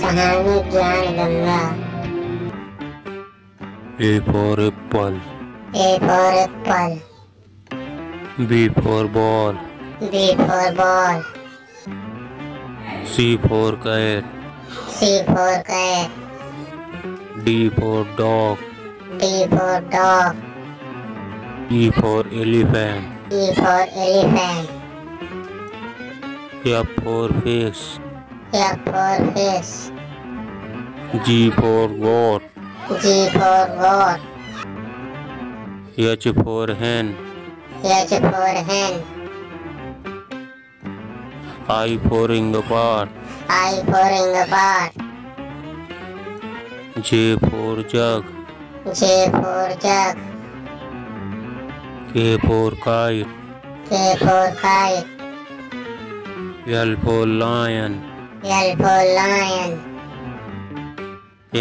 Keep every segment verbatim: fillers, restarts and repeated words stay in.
سلامك يا الله. A for apple. A for apple. B for ball. B for ball. C for cat. C for cat. D for dog. D for dog. E for elephant. E for elephant. F for fish. F for fish. G for goat. G for goat. H for hen. H for hen. I for ingwer. I for ingwer. J for jug. J for jug. K for kite. K for kite. L for lion. L for lion.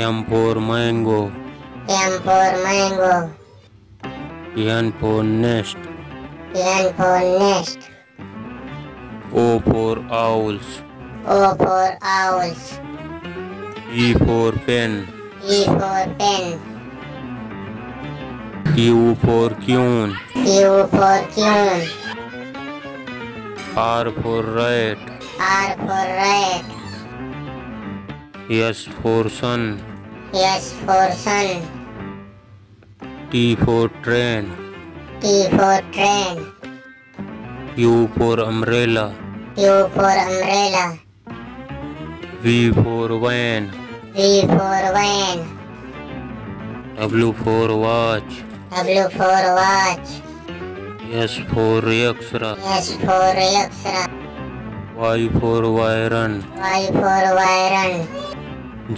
M for mango. M for mango. N for nest. N for nest. O for owls. O for owls. E for pen. E for pen. Q for queen. Q for queen. R for rat. R for rat. S for sun. S for sun. T for train. T for train. U for umbrella. U for umbrella. V for van. V for van. W for watch. W for watch. S for extra. S for extra. Y for Iron. Y for Iron.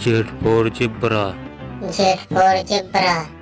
Z for zebra. Z for zebra.